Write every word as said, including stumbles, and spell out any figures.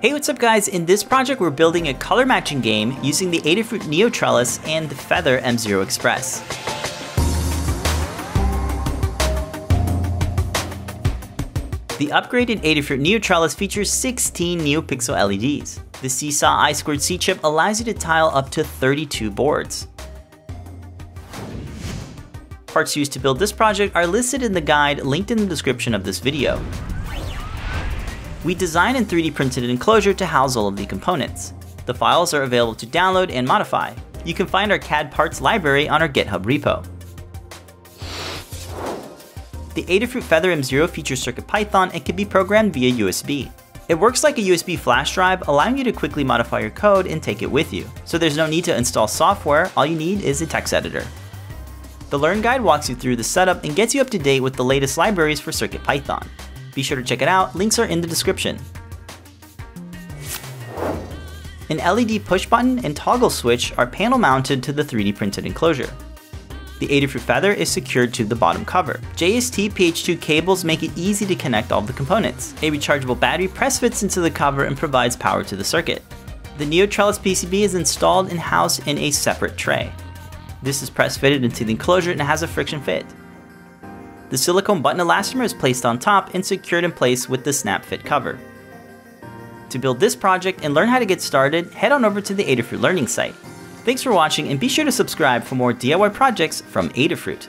Hey, what's up guys? In this project, we're building a color matching game using the Adafruit NeoTrellis and the Feather M zero Express. The upgraded Adafruit NeoTrellis features sixteen NeoPixel L E Ds. The Seesaw I squared C chip allows you to tile up to thirty-two boards. Parts used to build this project are listed in the guide linked in the description of this video. We designed and three D printed an enclosure to house all of the components. The files are available to download and modify. You can find our C A D parts library on our GitHub repo. The Adafruit Feather M zero features CircuitPython and can be programmed via U S B. It works like a U S B flash drive, allowing you to quickly modify your code and take it with you. So there's no need to install software, all you need is a text editor. The Learn Guide walks you through the setup and gets you up to date with the latest libraries for CircuitPython. Be sure to check it out, links are in the description. An L E D push button and toggle switch are panel mounted to the three D printed enclosure. The Adafruit Feather is secured to the bottom cover. J S T P H two cables make it easy to connect all the components. A rechargeable battery press fits into the cover and provides power to the circuit. The NeoTrellis P C B is installed and housed in a separate tray. This is press fitted into the enclosure and has a friction fit. The silicone button elastomer is placed on top and secured in place with the snap fit cover. To build this project and learn how to get started, head on over to the Adafruit Learning site. Thanks for watching and be sure to subscribe for more D I Y projects from Adafruit.